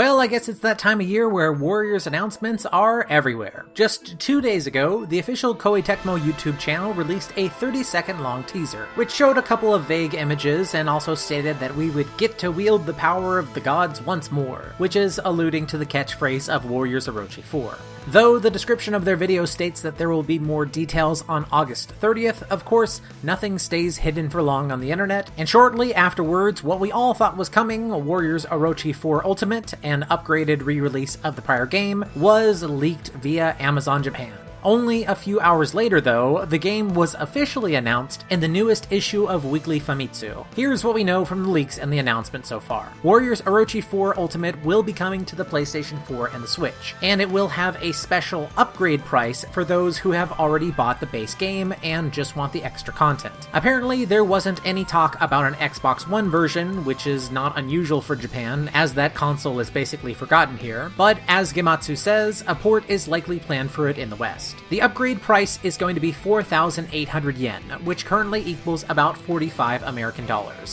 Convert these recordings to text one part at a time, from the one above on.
Well, I guess it's that time of year where Warriors announcements are everywhere. Just 2 days ago, the official Koei Tecmo YouTube channel released a 30-second long teaser, which showed a couple of vague images and also stated that we would get to wield the power of the gods once more, which is alluding to the catchphrase of Warriors Orochi 4. Though the description of their video states that there will be more details on August 30th, of course, nothing stays hidden for long on the internet, and shortly afterwards, what we all thought was coming, Warriors Orochi 4 Ultimate, an upgraded re-release of the prior game, was leaked via Amazon Japan. Only a few hours later, though, the game was officially announced in the newest issue of Weekly Famitsu. Here's what we know from the leaks and the announcement so far. Warriors Orochi 4 Ultimate will be coming to the PlayStation 4 and the Switch, and it will have a special upgrade price for those who have already bought the base game and just want the extra content. Apparently, there wasn't any talk about an Xbox One version, which is not unusual for Japan, as that console is basically forgotten here, but as Gematsu says, a port is likely planned for it in the West. The upgrade price is going to be 4,800 yen, which currently equals about $45 American,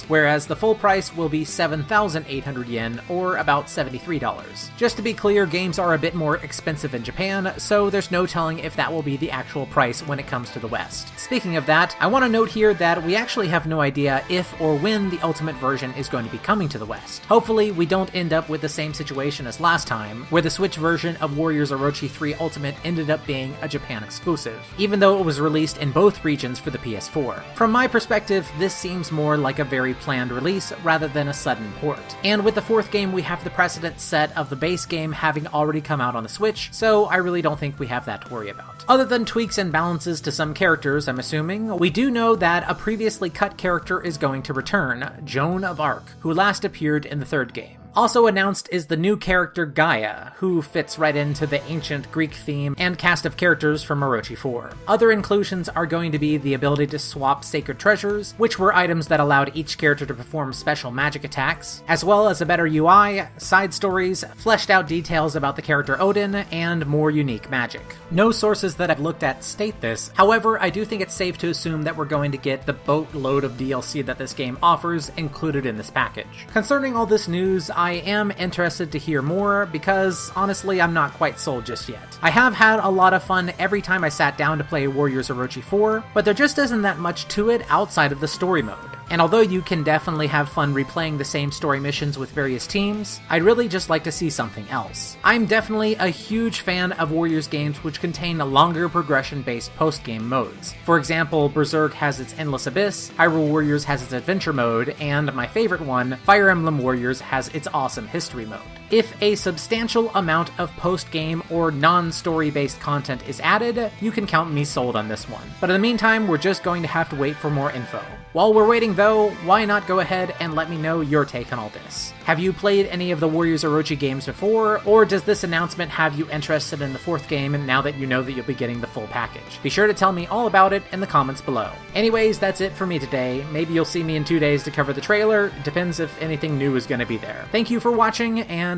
whereas the full price will be 7,800 yen, or about $73. Just to be clear, games are a bit more expensive in Japan, so there's no telling if that will be the actual price when it comes to the West. Speaking of that, I want to note here that we actually have no idea if or when the Ultimate version is going to be coming to the West. Hopefully we don't end up with the same situation as last time, where the Switch version of Warriors Orochi 3 Ultimate ended up being a Japan exclusive, even though it was released in both regions for the PS4. From my perspective, this seems more like a very planned release rather than a sudden port. And with the fourth game, we have the precedent set of the base game having already come out on the Switch, so I really don't think we have that to worry about. Other than tweaks and balances to some characters, I'm assuming, we do know that a previously cut character is going to return, Joan of Arc, who last appeared in the third game. Also announced is the new character Gaia, who fits right into the ancient Greek theme and cast of characters from Orochi 4. Other inclusions are going to be the ability to swap sacred treasures, which were items that allowed each character to perform special magic attacks, as well as a better UI, side stories, fleshed out details about the character Odin, and more unique magic. No sources that I've looked at state this, however I do think it's safe to assume that we're going to get the boatload of DLC that this game offers included in this package. Concerning all this news, I am interested to hear more, because honestly I'm not quite sold just yet. I have had a lot of fun every time I sat down to play Warriors Orochi 4, but there just isn't that much to it outside of the story mode. And although you can definitely have fun replaying the same story missions with various teams, I'd really just like to see something else. I'm definitely a huge fan of Warriors games which contain longer progression-based post-game modes. For example, Berserk has its Endless Abyss, Hyrule Warriors has its Adventure mode, and my favorite one, Fire Emblem Warriors has its Awesome History mode. If a substantial amount of post-game or non-story-based content is added, you can count me sold on this one. But in the meantime, we're just going to have to wait for more info. While we're waiting though, why not go ahead and let me know your take on all this? Have you played any of the Warriors Orochi games before, or does this announcement have you interested in the fourth game now that you know that you'll be getting the full package? Be sure to tell me all about it in the comments below. Anyways, that's it for me today. Maybe you'll see me in 2 days to cover the trailer, depends if anything new is going to be there. Thank you for watching, and